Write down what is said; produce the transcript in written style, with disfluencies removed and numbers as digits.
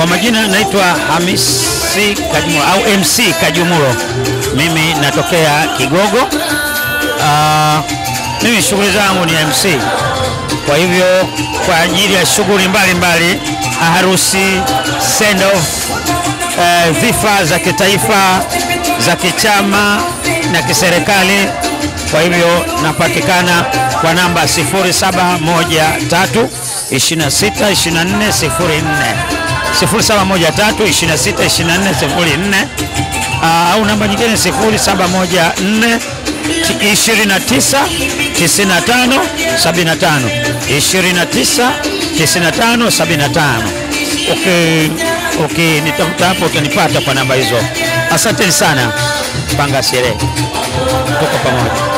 Kwa majina naitwa Hamisi Kajumulo au MC Kajumulo. Mimi natokea Kigogo. Mimi shughuli zangu ni MC. Kwa hivyo kwa ajili ya shughuli mbalimbali, harusi, send off, vifa za kitaifa, za kichama na kiserikali. Kwa hivyo napatikana kwa namba 0713 26 24 04 0713 26 24 04 au namba nyingine 0714 29 95 75 29 95 75. Okay, nitafuta hapo utanipata kwa namba hizo. Asante sana. Panga Sherehe, tuko pamoja.